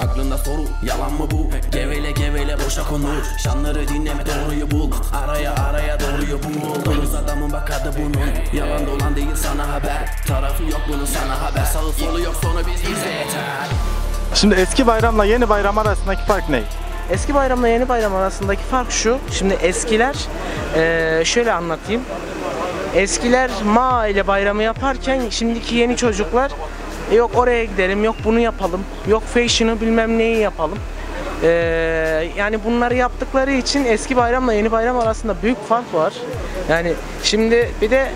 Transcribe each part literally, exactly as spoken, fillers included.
Aklında soru, yalan mı bu? Gevele gevele boşa konur. Şanları dinleme, doğruyu bul. Araya araya doğruyu bul. Donuz adamın bak adı bunun. Yalan dolan değil sana haber. Tarafı yok bunun sana haber. Sağı solu yok sonu biz izle yeter. Şimdi eski bayramla yeni bayram arasındaki fark ne? Eski bayramla yeni bayram arasındaki fark şu. Şimdi eskiler, ee, şöyle anlatayım. Eskiler ma ile bayramı yaparken şimdiki yeni çocuklar yok oraya gidelim, yok bunu yapalım, yok fashion'ı bilmem neyi yapalım. Ee, yani bunları yaptıkları için eski bayramla yeni bayram arasında büyük fark var. Yani şimdi bir de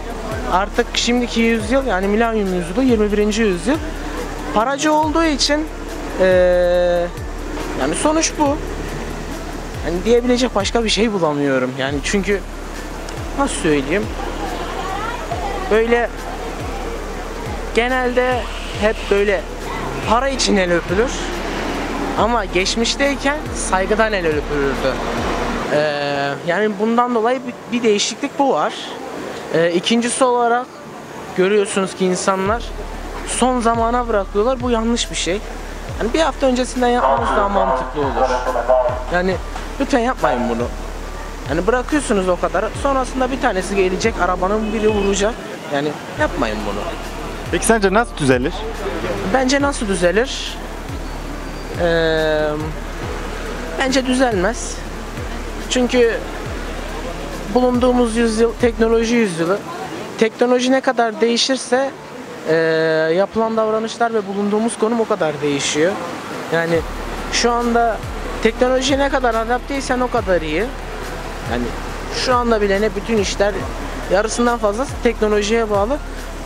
artık şimdiki yüzyıl, yani milenyum yüzyılı, yirmi birinci yüzyıl paracı olduğu için ee, yani sonuç bu. Yani diyebilecek başka bir şey bulamıyorum. Yani çünkü nasıl söyleyeyim? Böyle genelde hep böyle para için el öpülür ama geçmişteyken saygıdan el öpülürdü. Ee, yani bundan dolayı bir değişiklik bu var. Ee, ikincisi olarak görüyorsunuz ki insanlar son zamana bırakıyorlar. Bu yanlış bir şey. Yani bir hafta öncesinden yapmanız daha mantıklı olur. Yani lütfen yapmayın bunu. Yani bırakıyorsunuz o kadar, sonrasında bir tanesi gelecek, arabanın biri vuracak. Yani yapmayın bunu. Peki sence nasıl düzelir? Bence nasıl düzelir? Ee, bence düzelmez. Çünkü bulunduğumuz yüzyıl teknoloji yüzyılı. Teknoloji ne kadar değişirse e, yapılan davranışlar ve bulunduğumuz konum o kadar değişiyor. Yani şu anda teknolojiye ne kadar adapteysen o kadar iyi. Yani şu anda bile ne bütün işler yarısından fazlası teknolojiye bağlı.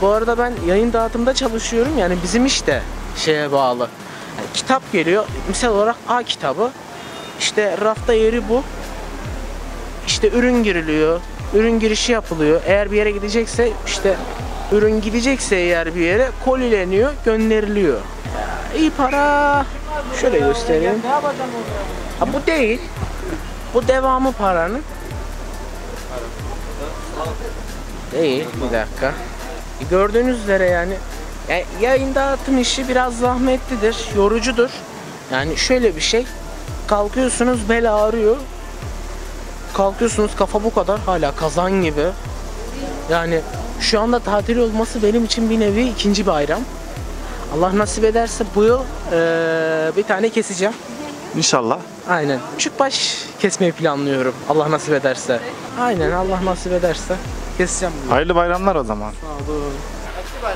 Bu arada ben yayın dağıtımda çalışıyorum, yani bizim iş de şeye bağlı. Yani kitap geliyor, misal olarak A kitabı, işte rafta yeri bu, işte ürün giriliyor, ürün girişi yapılıyor. Eğer bir yere gidecekse, işte ürün gidecekse eğer bir yere kolileniyor, gönderiliyor. İyi para, şöyle göstereyim. Ha, bu değil. Bu devamı paranın. Değil, bir dakika. Gördüğünüz üzere yani, yani yayın dağıtım işi biraz zahmetlidir, yorucudur. Yani şöyle bir şey, kalkıyorsunuz bel ağrıyor, kalkıyorsunuz kafa bu kadar, hala kazan gibi. Yani şu anda tatil olması benim için bir nevi ikinci bayram. Allah nasip ederse bu yıl ee, bir tane keseceğim. İnşallah. Aynen. Küçük baş kesmeyi planlıyorum. Allah nasip ederse. Aynen, Allah nasip ederse keseceğim. Bunu. Hayırlı bayramlar o zaman. Sağ olun.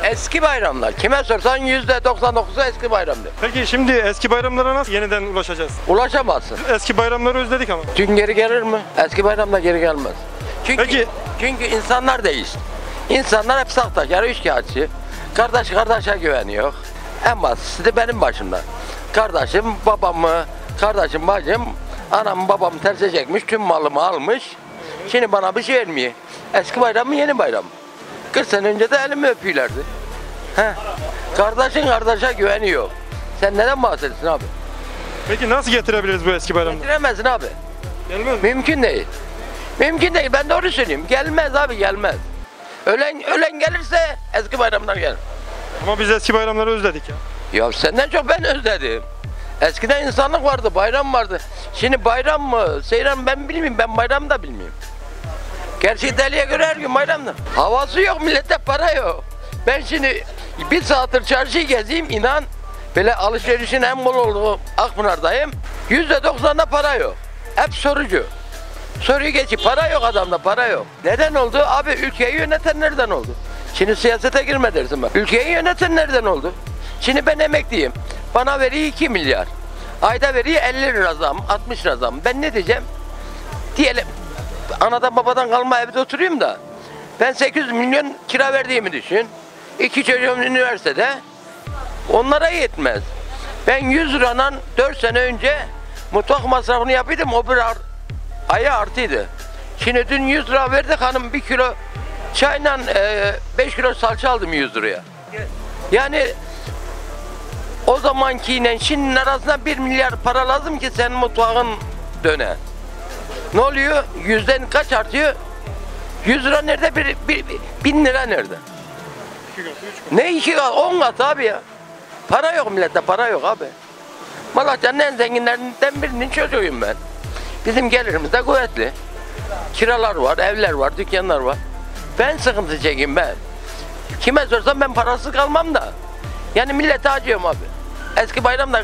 Eski bayramlar. Kime sorsan yüzde doksan dokuzu eski bayramdır. Peki şimdi eski bayramlara nasıl yeniden ulaşacağız? Ulaşamazsın. Eski bayramları özledik ama. Çünkü geri gelir mi? Eski bayramda geri gelmez. Çünkü, peki. Çünkü insanlar değişti. İnsanlar hep sahtekar, üçkağıtçı. Kardeş kardeşe güveniyor. En basitisi de benim başımda. Kardeşim babamı, kardeşim bacım, anam babam terse çekmiş, tüm malımı almış. Şimdi bana bir şey vermiyor. Eski bayram mı, yeni bayram mı? kırk sene önce de elimi öpüyorlardı. Heh. Kardeşin kardeşe güveniyor. Sen neden bahsediyorsun abi? Peki nasıl getirebiliriz bu eski bayramı? Getiremezsin abi. Gelmez mi? Mümkün değil. Mümkün değil, ben doğru söyleyeyim. Gelmez abi, gelmez. Ölen, ölen gelirse eski bayramlar gelir. Ama biz eski bayramları özledik ya. Ya senden çok ben özledim. Eskiden insanlık vardı, bayram vardı. Şimdi bayram mı, seyran ben bilmiyorum, ben bayram da bilmiyorum. Gerçi deliye göre her gün bayram da. Havası yok, millette para yok. Ben şimdi bir saattir çarşıyı gezeyim, inan. Böyle alışverişin en bol olduğu Akpınar'dayım. yüzde doksanda para yok. Hep sorucu. Soruyu geçip para yok adamda, para yok. Neden oldu? Abi ülkeyi yöneten nereden oldu? Şimdi siyasete girme dersin ben. Ülkeyi yöneten nereden oldu? Şimdi ben emekliyim. Bana veriyor iki milyar. Ayda veriyor elli lira zam, altmış lira zam. Ben ne diyeceğim? Diyelim anadan babadan kalma evde oturayım da ben sekiz yüz milyon kira verdiğimi düşün. İki çocuğum üniversitede. Onlara yetmez. Ben yüz liradan dört sene önce mutfak masrafını yapıyordum. O bir aya artıydı. Şimdi dün yüz lira verdik hanım, bir kilo çayla beş kilo salça aldım yüz liraya. Yani o zamankiyle şimdinin arasında bir milyar para lazım ki senin mutfağın döne. Ne oluyor? Yüzden kaç artıyor? yüz lira nerede? Bir, bir, bin lira nerede? iki katı, üç katı. Ne iki katı? on katı abi ya. Para yok millette, para yok abi. Malatya'nın en zenginlerinden birinin çocuğuyum ben. Bizim gelirimiz de kuvvetli. Kiralar var, evler var, dükkanlar var. Ben sıkıntı çekeyim ben. Kime sorsam ben parasız kalmam da. Yani millete acıyorum abi. Eski bayram da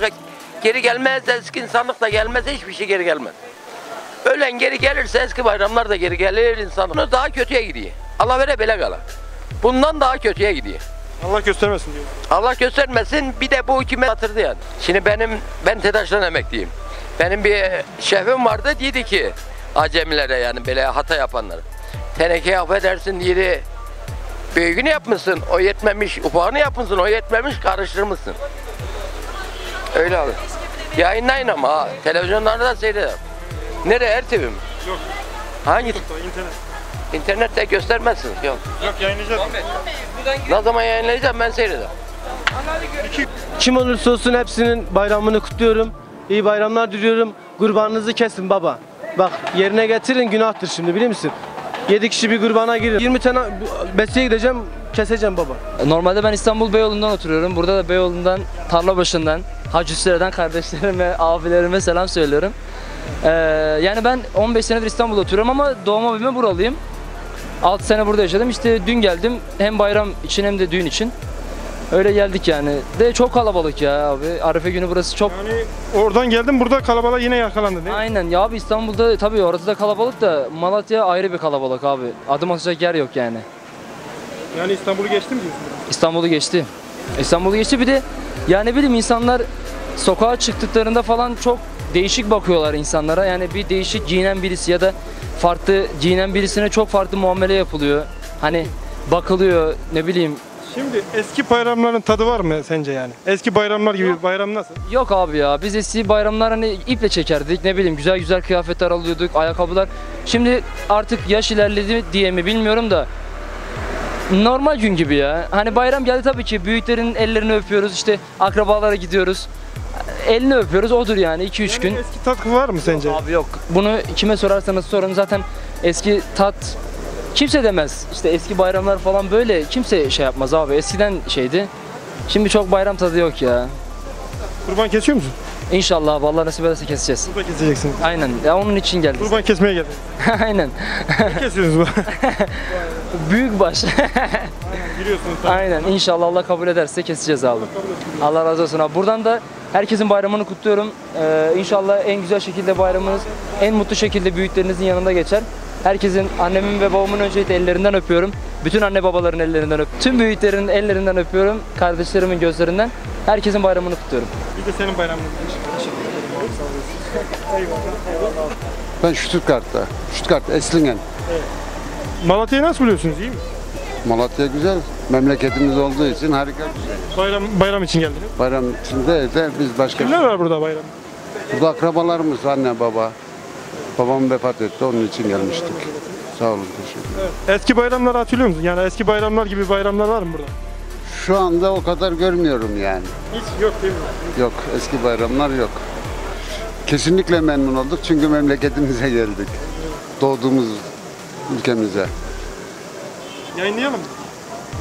geri gelmez, eski insanlık da gelmez, hiçbir şey geri gelmez. Ölen geri gelirse eski bayramlar da geri gelir, insanlık daha kötüye gidiyor. Allah vere bele kala. Bundan daha kötüye gidiyor. Allah göstermesin diyor. Allah göstermesin, bir de bu kime batırdı yani. Şimdi benim, ben TEDAŞ'tan emekliyim. Benim bir şefim vardı, dedi ki acemilere yani böyle hata yapanlara. Teneke affedersin dedi, büyüğünü yapmışsın, o yetmemiş, ufağını yapmışsın, o yetmemiş, karıştırmışsın. Öyle abi. Yayınlayın ama ha, televizyonlarda da seyreder. Nereye, er te ve mi? Yok. Hangi? İnternet. İnternette göstermezsiniz. Yok. Yok, yayınlayacağız. Ne zaman yayınlayacağım ben seyredeyim. Kim olursa olsun hepsinin bayramını kutluyorum. İyi bayramlar diliyorum. Kurbanınızı kesin baba. Bak yerine getirin, günahtır şimdi biliyor musun? yedi kişi bir kurbana girin. yirmi tane besiye gideceğim, keseceğim baba. Normalde ben İstanbul Beyoğlu'ndan oturuyorum. Burada da Beyoğlu'ndan, Tarlabaşı'ndan, Hacı Hüseyin'den kardeşlerime, abilerime selam söylüyorum. Ee, yani ben on beş senedir İstanbul'da oturuyorum ama doğma büyüme buralıyım. altı sene burada yaşadım. İşte dün geldim. Hem bayram için hem de düğün için. Öyle geldik yani. De çok kalabalık ya abi. Arife günü burası çok... Yani oradan geldim, burada kalabalığa yine yakalandı değil mi? Aynen ya abi, İstanbul'da tabii orası da kalabalık da Malatya ayrı bir kalabalık abi. Adım atacak yer yok yani. Yani İstanbul'u geçti mi diyorsun? İstanbul'u geçti. İstanbul'u geçti bir de yani bileyim, insanlar sokağa çıktıklarında falan çok değişik bakıyorlar insanlara. Yani bir değişik giyinen birisi ya da farklı giyinen birisine çok farklı muamele yapılıyor. Hani bakılıyor, ne bileyim. Şimdi eski bayramların tadı var mı sence yani? Eski bayramlar gibi yok. Bayram nasıl? Yok abi ya, biz eski bayramlar hani iple çekerdik, ne bileyim güzel güzel kıyafetler alıyorduk, ayakkabılar. Şimdi artık yaş ilerledi diye mi bilmiyorum da normal gün gibi ya. Hani bayram geldi tabii ki büyüklerin ellerini öpüyoruz, işte akrabalara gidiyoruz. Elini öpüyoruz, odur yani iki üç yani gün. Eski tat var mı sence? Yok abi yok. Bunu kime sorarsanız sorun zaten eski tat kimse demez. İşte eski bayramlar falan böyle kimse şey yapmaz abi. Eskiden şeydi. Şimdi çok bayram tadı yok ya. Kurban kesiyor musun? İnşallah vallahi nasip ederse keseceğiz. Kurban keseceksin. Aynen. Ya onun için geldik. Kurban kesmeye geldik. Aynen. Ne kesiyorsunuz bu? Büyük baş. Aynen, inşallah Allah kabul ederse keseceğiz abi. Allah razı olsun abi. Buradan da herkesin bayramını kutluyorum. Ee, inşallah en güzel şekilde bayramınız, en mutlu şekilde büyüklerinizin yanında geçer. Herkesin, annemin ve babamın öncelikle ellerinden öpüyorum. Bütün anne babaların ellerinden öpüyorum. Tüm büyüklerin ellerinden öpüyorum. Kardeşlerimin gözlerinden. Herkesin bayramını kutluyorum. Bir de senin bayramını kutluyorum. Ben Stuttgart'ta. Stuttgart, Esslingen. Evet. Malatya'yı nasıl buluyorsunuz? İyi mi? Malatya güzel. Memleketimiz olduğu için harika bir şey. Bayram, bayram için geldiniz. Bayram için de, de biz başka... Kimler var burada bayram? Burada akrabalarımız, anne baba. Babam vefat etti, onun için gelmiştik. Sağ olun, teşekkür ederim. Evet. Eski bayramları hatırlıyor musun? Yani eski bayramlar gibi bayramlar var mı burada? Şu anda o kadar görmüyorum yani. Hiç yok değil mi? Yok, eski bayramlar yok. Kesinlikle memnun olduk çünkü memleketimize geldik. Doğduğumuz ülkemize. Yayınlayalım mı?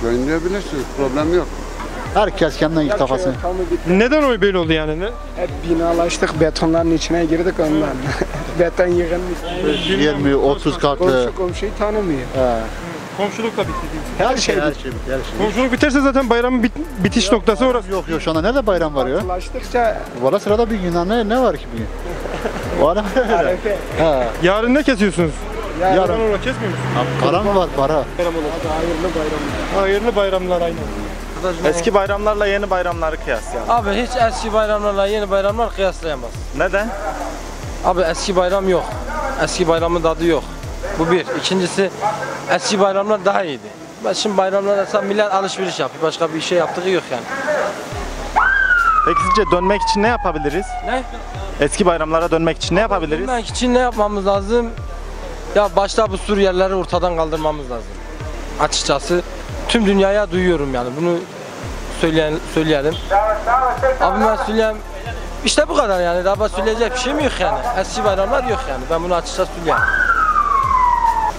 Yayınlayabilirsiniz, problem yok. Herkes kendine kafasını. Neden oy böyle oldu yani? Ne? Hep binalaştık, betonların içine girdik ondan. Beton yığınmış. yirmi otuz katlı. Komşu komşuyu tanımıyor. He. Komşuluk da bitti. Her şey, her şey, bitti. Her şey. Komşuluk biterse zaten bayramın bit bitiş yok, noktası orası. Yok yok, şu anda ne de bayram var ya. Ulaştıkça. Valla sırada bir Yunan ne, ne var ki bugün? Var mı? Yarın ne kesiyorsunuz? Ya yarın onu kesmiyor musun? Para mı var, para? Bayram olur. Hayırlı bayramlar. Hayırlı bayramlar aynı. Eski bayramlarla yeni bayramları kıyaslayamaz. Abi hiç eski bayramlarla yeni bayramlar kıyaslayamaz. Neden? Abi eski bayram yok. Eski bayramın tadı yok. Bu bir. İkincisi eski bayramlar daha iyiydi. Şimdi bayramlarda millet alışveriş yapıyor. Başka bir şey yaptığı yok yani. Peki sizce dönmek için ne yapabiliriz? Ne? Eski bayramlara dönmek için ne yapabiliriz? Dönmek için ne yapmamız lazım? Ya başta bu Suriyelileri ortadan kaldırmamız lazım. Açıkçası tüm dünyaya duyuyorum yani bunu söyleyelim. söyleyelim. Abi ben söyleyeyim, işte bu kadar yani, daha söyleyecek bir şey mi yok yani? Eski bayramlar yok yani, ben bunu açıkça söyleyeyim.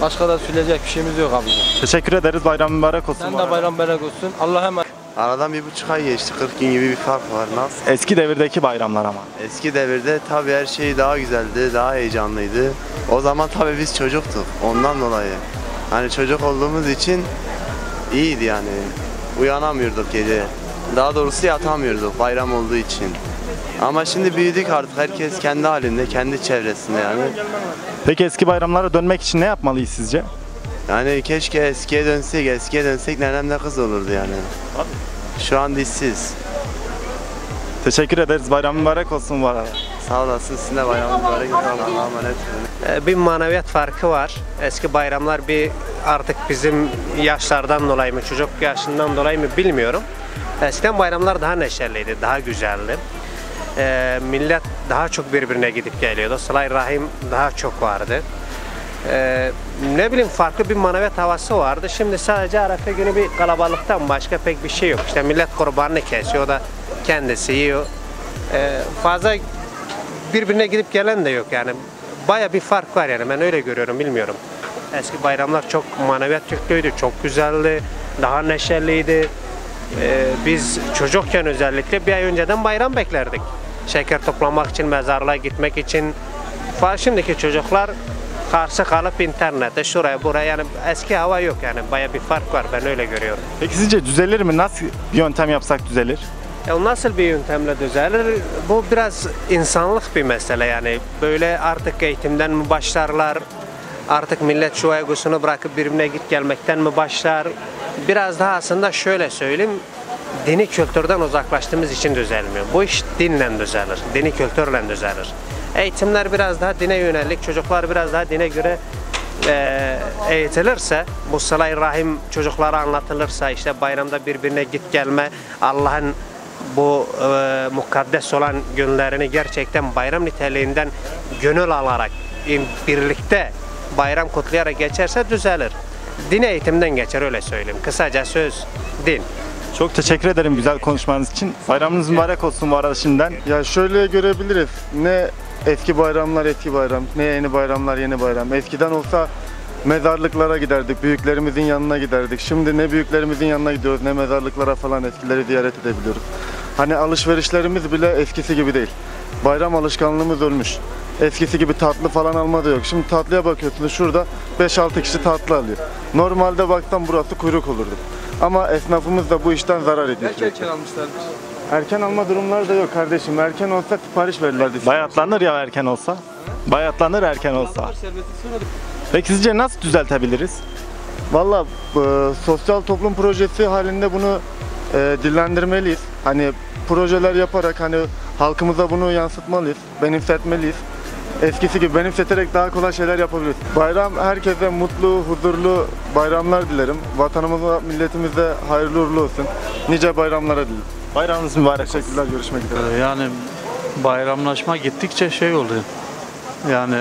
Başka da söyleyecek bir şeyimiz yok abi. Teşekkür ederiz, bayram mübarek olsun. Sen de bayram mübarek olsun. Allah'a emanet. Aradan bir buçuk ay geçti, kırk gün gibi bir fark var. Nasıl? Eski devirdeki bayramlar ama. Eski devirde tabii her şey daha güzeldi, daha heyecanlıydı. O zaman tabii biz çocuktuk, ondan dolayı. Hani çocuk olduğumuz için iyiydi yani. Uyanamıyorduk gece. Daha doğrusu yatamıyorduk bayram olduğu için. Ama şimdi büyüdük artık, herkes kendi halinde, kendi çevresinde yani. Peki eski bayramlara dönmek için ne yapmalıyız sizce? Yani keşke eskiye dönsek, eskiye dönsek nenemle kız olurdu yani. Şu an dişsiz. Teşekkür ederiz, bayram mübarek olsun bu arada. Sağ olasın, sizin de bayram mübarek olsun. Allah'a emanet olun. Bir maneviyat farkı var. Eski bayramlar bir artık bizim yaşlardan dolayı mı, çocuk yaşından dolayı mı bilmiyorum. Eskiden bayramlar daha neşeliydi, daha güzeldi. Ee, millet daha çok birbirine gidip geliyordu. Sıla-i Rahim daha çok vardı. Ee, ne bileyim, farklı bir maneviyat havası vardı. Şimdi sadece Arafa günü bir kalabalıktan başka pek bir şey yok. İşte millet kurbanını kesiyor, o da kendisi yiyor. Ee, fazla birbirine gidip gelen de yok yani. Baya bir fark var yani, ben öyle görüyorum, bilmiyorum. Eski bayramlar çok maneviyat yüklüydü, çok güzeldi, daha neşeliydi. Ee, biz çocukken özellikle bir ay önceden bayram beklerdik. Şeker toplamak için, mezarlığa gitmek için. Şimdiki çocuklar karşı kalıp internete, şuraya buraya, yani eski hava yok yani, baya bir fark var, ben öyle görüyorum. Peki sizce düzelir mi? Nasıl bir yöntem yapsak düzelir? Ya nasıl bir yöntemle düzelir? Bu biraz insanlık bir mesele yani. Böyle artık eğitimden mi başlarlar? Artık millet şu egosunu bırakıp birbirine git gelmekten mi başlar? Biraz daha aslında şöyle söyleyeyim, dini kültürden uzaklaştığımız için düzelmiyor. Bu iş dinle düzelir, dini kültürle düzelir. Eğitimler biraz daha dine yönelik, çocuklar biraz daha dine göre e, eğitilirse, bu Sıla-i Rahim çocuklara anlatılırsa, işte bayramda birbirine git gelme, Allah'ın bu e, mukaddes olan günlerini gerçekten bayram niteliğinden gönül alarak, birlikte bayram kutlayarak geçerse düzelir. Din eğitimden geçer, öyle söyleyeyim. Kısaca söz din. Çok teşekkür ederim güzel konuşmanız için. Bayramınız mübarek olsun bu arada şimdiden. Ya şöyle görebiliriz. Ne eski bayramlar eski bayram, ne yeni bayramlar yeni bayram. Eskiden olsa mezarlıklara giderdik, büyüklerimizin yanına giderdik. Şimdi ne büyüklerimizin yanına gidiyoruz, ne mezarlıklara falan, eskileri ziyaret edebiliyoruz. Hani alışverişlerimiz bile eskisi gibi değil. Bayram alışkanlığımız ölmüş. Eskisi gibi tatlı falan alma da yok. Şimdi tatlıya bakıyorsunuz, şurada beş altı kişi tatlı alıyor. Normalde baktan burası kuyruk olurdu. Ama esnafımız da bu işten zarar ediyor. Erken, erken almışlardır. Erken alma durumları da yok kardeşim. Erken olsa sipariş verirlerdi. Bayatlanır ya erken olsa. He? Bayatlanır erken olsa. Peki sizce nasıl düzeltebiliriz? Valla e, sosyal toplum projesi halinde bunu e, dillendirmeliyiz. Hani projeler yaparak hani halkımıza bunu yansıtmalıyız, benimsetmeliyiz. Eskisi gibi benimseterek daha kolay şeyler yapabiliriz. Bayram, herkese mutlu, huzurlu bayramlar dilerim. Vatanımıza, milletimize hayırlı uğurlu olsun. Nice bayramlara dilerim. Bayramınız mübarek olsun. Teşekkürler, görüşmek üzere. Yani bayramlaşma gittikçe şey oluyor. Yani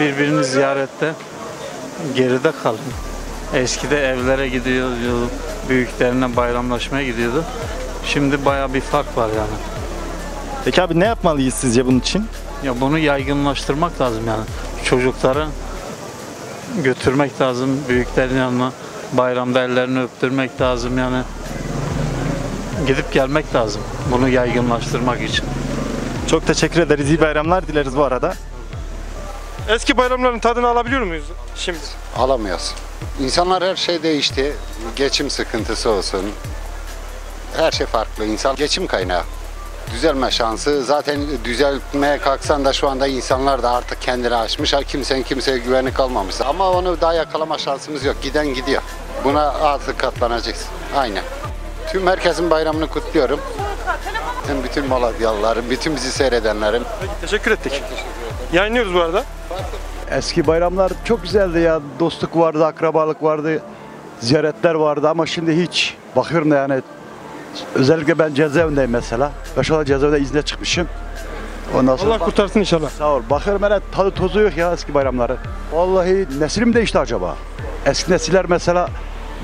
birbirini ziyarette geride kalın. Eskide evlere gidiyor, büyüklerine bayramlaşmaya gidiyordu. Şimdi bayağı bir fark var yani. Peki abi, ne yapmalıyız sizce bunun için? Ya bunu yaygınlaştırmak lazım yani. Çocuklara götürmek lazım, büyüklerin yanına bayramda ellerini öptürmek lazım yani. Gidip gelmek lazım bunu yaygınlaştırmak için. Çok teşekkür ederiz, iyi bayramlar dileriz bu arada. Eski bayramların tadını alabiliyor muyuz şimdi? Alamıyoruz. İnsanlar, her şey değişti. Geçim sıkıntısı olsun. Her şey farklı. İnsan geçim kaynağı. Düzelme şansı. Zaten düzeltmeye kalksan da şu anda insanlar da artık kendini aşmışlar. Kimsenin kimseye güveni kalmamış. Ama onu daha yakalama şansımız yok. Giden gidiyor. Buna artık katlanacaksın. Aynen. Tüm herkesin bayramını kutluyorum. Tüm bütün Malatyalıların, bütün bizi seyredenlerin. Peki, teşekkür ettik. Evet, teşekkür ederim. Yayınlıyoruz bu arada. Eski bayramlar çok güzeldi ya. Dostluk vardı, akrabalık vardı, ziyaretler vardı ama şimdi hiç. Bakıyorum da yani. Özellikle ben cezaevindeyim mesela. beş altı cezaevinde izne çıkmışım. Ondan sonra Allah bak, kurtarsın inşallah. Sağ ol. Bakıyorum hele tadı tozu yok ya eski bayramları. Vallahi nesilim değişti acaba? Eski nesiller mesela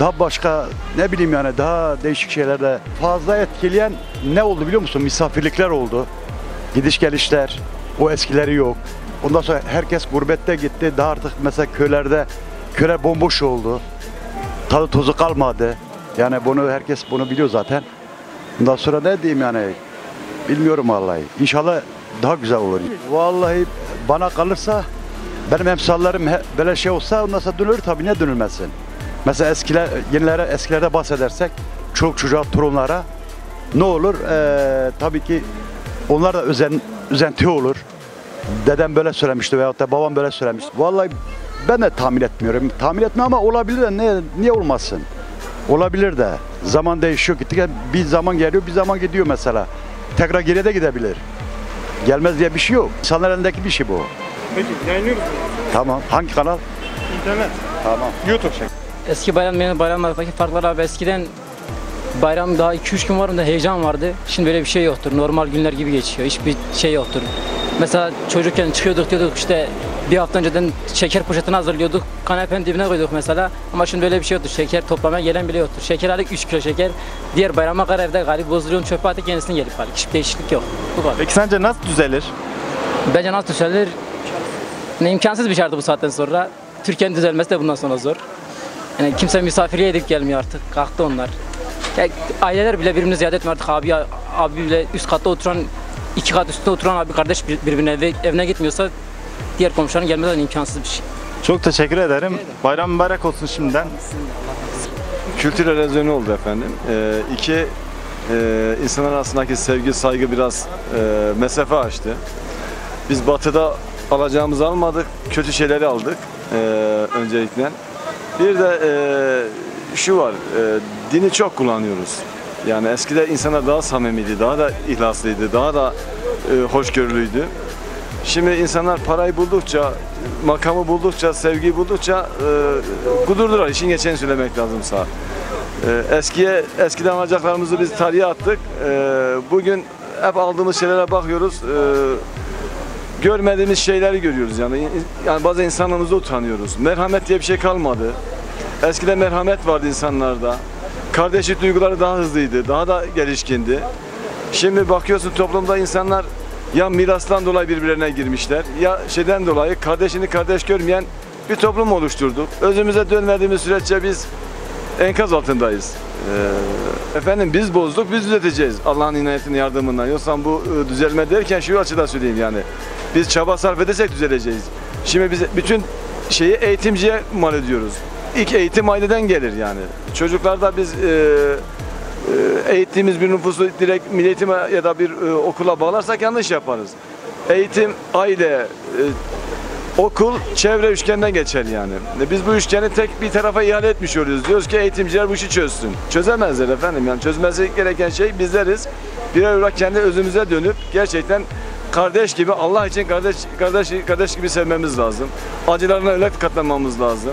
daha başka, ne bileyim yani, daha değişik şeylerle fazla etkileyen ne oldu biliyor musun? Misafirlikler oldu. Gidiş gelişler. O eskileri yok. Ondan sonra herkes gurbette gitti. Daha artık mesela köylerde köyler bomboş oldu. Tadı tozu kalmadı. Yani bunu herkes bunu biliyor zaten. Bundan sonra ne diyeyim yani? Bilmiyorum vallahi. İnşallah daha güzel olur. Vallahi bana kalırsa benim emsallarım böyle şey olsa ondan sonra dönülür tabii, ne dönülmesin. Mesela eskiler, yenilere, eskilerde bahsedersek çoluk çocuğa, torunlara ne olur? Ee, tabii ki onlar da özen, üzenti olur. Dedem böyle söylemişti veyahut da babam böyle söylemişti. Vallahi ben de tahmin etmiyorum. Tahmin etmiyorum ama olabilir de niye, niye olmasın? Olabilir de. Zaman değişiyor. Bir zaman geliyor, bir zaman gidiyor mesela. Tekrar geriye de gidebilir. Gelmez diye bir şey yok. İnsanların elindeki bir şey bu. Peki, yayınlıyor musunuz? Tamam. Hangi kanal? İnternet. Tamam. YouTube. Eski bayram, yeni bayram arasındaki farklar abi, eskiden bayram daha iki üç gün vardı, heyecan vardı. Şimdi böyle bir şey yoktur. Normal günler gibi geçiyor. Hiçbir şey yoktur. Mesela çocukken çıkıyorduk, diyorduk işte bir hafta önceden şeker poşetini hazırlıyorduk. Kanepenin dibine koyduk mesela. Ama şimdi böyle bir şey yoktur. Şeker toplamaya gelen bile yoktur. Şeker alık üç kilo şeker. Diğer bayrama kadar evde galip bozuluyor. Çöpe atıp yenisini gelip alık. Hiçbir değişiklik yok. Bu kadar. Peki sence nasıl düzelir? Bence nasıl düzelir? Ne, imkansız bir şartı bu saatten sonra. Türkiye'nin düzelmesi de bundan sonra zor. Yani kimse misafirliğe edip gelmiyor artık. Kalktı onlar. Ya, aileler bile birbirini ziyaret etmiyor artık. Abi, abi bile üst katta oturan, iki kat üstünde oturan abi kardeş birbirine ev, evine gitmiyorsa diğer komşuların gelmeden imkansız bir şey. Çok teşekkür ederim. Bayram mübarek olsun şimdiden. Kültür erozyonu oldu efendim. Ee, iki, e, insanlar arasındaki sevgi, saygı biraz e, mesafe açtı. Biz batıda alacağımızı almadık, kötü şeyleri aldık e, öncelikle. Bir de e, şu var, e, dini çok kullanıyoruz. Yani eskiden insanlar daha samimiydi, daha da ihlaslıydı, daha da e, hoşgörülüydü. Şimdi insanlar parayı buldukça, makamı buldukça, sevgiyi buldukça e, kudurdular. İşin geçeni söylemek lazımsa. E, eskiye, eskiden alacaklarımızı biz tarihe attık. E, bugün hep aldığımız şeylere bakıyoruz. E, görmediğimiz şeyleri görüyoruz. Yani, yani bazı insanlarımızda utanıyoruz. Merhamet diye bir şey kalmadı. Eskiden merhamet vardı insanlarda. Kardeşlik duyguları daha hızlıydı, daha da gelişkindi. Şimdi bakıyorsun toplumda insanlar ya mirastan dolayı birbirlerine girmişler, ya şeyden dolayı kardeşini kardeş görmeyen bir toplum oluşturduk. Özümüze dönmediğimiz süreççe biz enkaz altındayız. Ee, efendim biz bozduk, biz düzelteceğiz Allah'ın inayetinin yardımından. Yoksa bu düzelme derken şu açıdan söyleyeyim yani. Biz çaba sarf edersek düzeleceğiz. Şimdi biz bütün şeyi eğitimciye mal ediyoruz. İlk eğitim aileden gelir yani. Çocuklarda biz e, eğittiğimiz bir nüfusu direkt milli eğitime ya da bir e, okula bağlarsak yanlış yaparız. Eğitim, aile, e, okul, çevre üçgenden geçer yani. E, biz bu üçgeni tek bir tarafa ihale etmiş oluyoruz. Diyoruz ki eğitimciler bu işi çözsün. Çözemezler efendim yani, çözmesi gereken şey bizleriz. Birer olarak kendi özümüze dönüp gerçekten kardeş gibi, Allah için kardeş, kardeş, kardeş gibi sevmemiz lazım. Acılarına öyle katlanmamız lazım.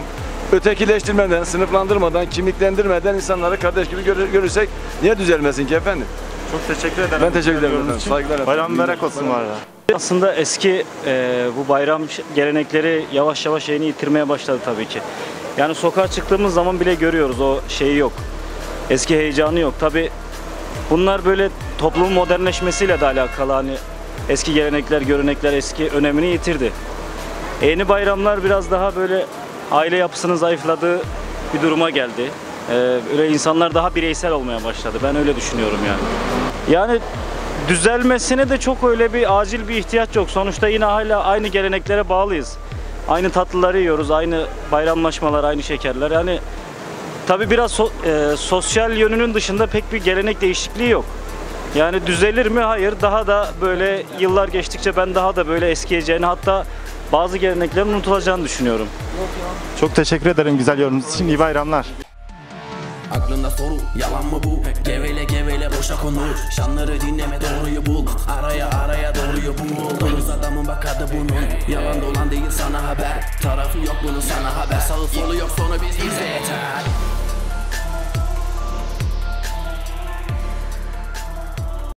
Ötekileştirmeden, sınıflandırmadan, kimliklendirmeden insanları kardeş gibi görür, görürsek niye düzelmesin ki efendim? Çok teşekkür ederim. Ben teşekkür ederim. Saygılar. Bayram mübarek olsun var ya. Aslında eski e, bu bayram gelenekleri yavaş yavaş şeyini yitirmeye başladı tabii ki. Yani sokağa çıktığımız zaman bile görüyoruz, o şeyi yok. Eski heyecanı yok. Tabii bunlar böyle toplumun modernleşmesiyle de alakalı. Hani eski gelenekler, görenekler eski önemini yitirdi. Yeni bayramlar biraz daha böyle aile yapısının zayıfladığı bir duruma geldi. Ee, öyle insanlar daha bireysel olmaya başladı. Ben öyle düşünüyorum yani. Yani düzelmesine de çok öyle bir acil bir ihtiyaç yok. Sonuçta yine hala aynı geleneklere bağlıyız. Aynı tatlıları yiyoruz, aynı bayramlaşmalar, aynı şekerler. Yani tabii biraz so e, sosyal yönünün dışında pek bir gelenek değişikliği yok. Yani düzelir mi? Hayır. Daha da böyle yıllar geçtikçe ben daha da böyle eskiyeceğini, hatta bazı geleneklerin unutulacağını düşünüyorum. Çok teşekkür ederim güzel yorumunuz için. İyi bayramlar. Aklında soru, yalan mı bu? Gevele gevele boşa konuş. Şanları dinleme, doğruyu bul. Araya araya doğruyu bul. Doğrusu adamın bakadı bunun. Yalan dolan değil sana haber. Tarafı yok bunun sana haber. Sağı solu yok, sonu biz izle yeter.